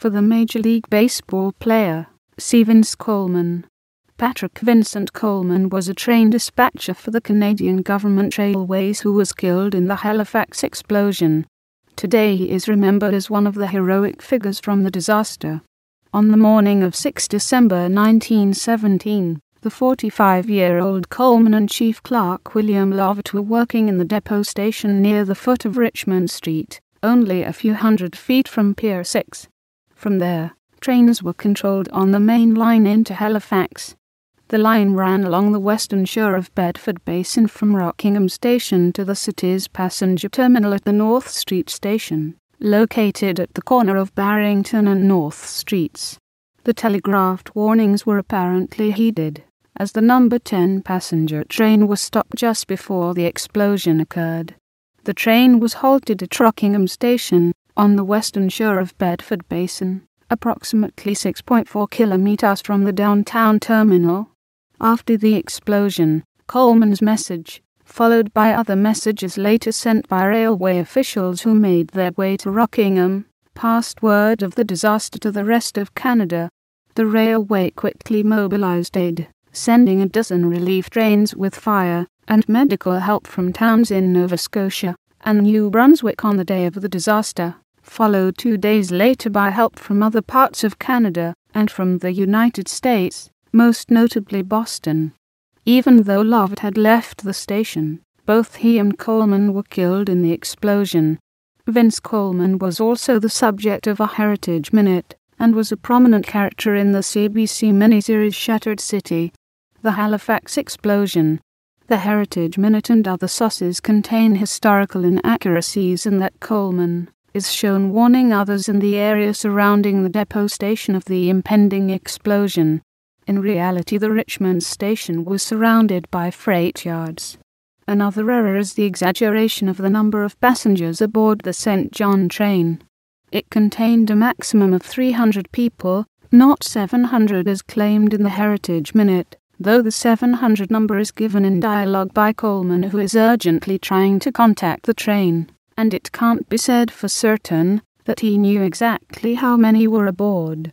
for the Major League Baseball player, Stevens Coleman. Patrick Vincent Coleman was a train dispatcher for the Canadian Government Railways who was killed in the Halifax explosion. Today he is remembered as one of the heroic figures from the disaster. On the morning of 6 December 1917, the 45-year-old Coleman and Chief Clerk William Lovett were working in the depot station near the foot of Richmond Street, only a few hundred feet from Pier 6. From there, trains were controlled on the main line into Halifax. The line ran along the western shore of Bedford Basin from Rockingham Station to the city's passenger terminal at the North Street Station, located at the corner of Barrington and North Streets. The telegraphed warnings were apparently heeded, as the number 10 passenger train was stopped just before the explosion occurred. The train was halted at Rockingham Station, on the western shore of Bedford Basin, approximately 6.4 kilometers from the downtown terminal. After the explosion, Coleman's message, followed by other messages later sent by railway officials who made their way to Rockingham, passed word of the disaster to the rest of Canada. The railway quickly mobilized aid, sending a dozen relief trains with fire and medical help from towns in Nova Scotia and New Brunswick on the day of the disaster, followed 2 days later by help from other parts of Canada and from the United States, most notably Boston. Even though Lovett had left the station, both he and Coleman were killed in the explosion. Vince Coleman was also the subject of a Heritage Minute, and was a prominent character in the CBC miniseries Shattered City: The Halifax Explosion. The Heritage Minute and other sources contain historical inaccuracies in that Coleman is shown warning others in the area surrounding the depot station of the impending explosion. In reality, the Richmond station was surrounded by freight yards. Another error is the exaggeration of the number of passengers aboard the St. John train. It contained a maximum of 300 people, not 700 as claimed in the Heritage Minute, though the 700 number is given in dialogue by Coleman, who is urgently trying to contact the train, and it can't be said for certain that he knew exactly how many were aboard.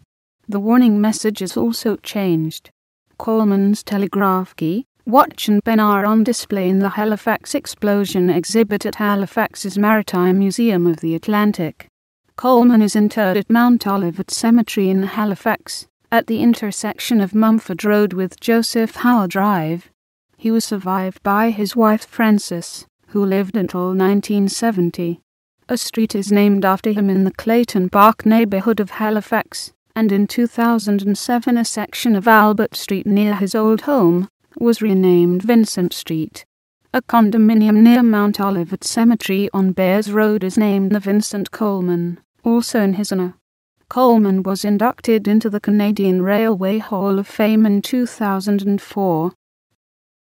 The warning message is also changed. Coleman's telegraph key, watch and pen are on display in the Halifax Explosion exhibit at Halifax's Maritime Museum of the Atlantic. Coleman is interred at Mount Olivet Cemetery in Halifax, at the intersection of Mumford Road with Joseph Howe Drive. He was survived by his wife Frances, who lived until 1970. A street is named after him in the Clayton Park neighborhood of Halifax, and in 2007 a section of Albert Street near his old home was renamed Vincent Street. A condominium near Mount Olivet Cemetery on Bears Road is named the Vincent Coleman, also in his honor. Coleman was inducted into the Canadian Railway Hall of Fame in 2004,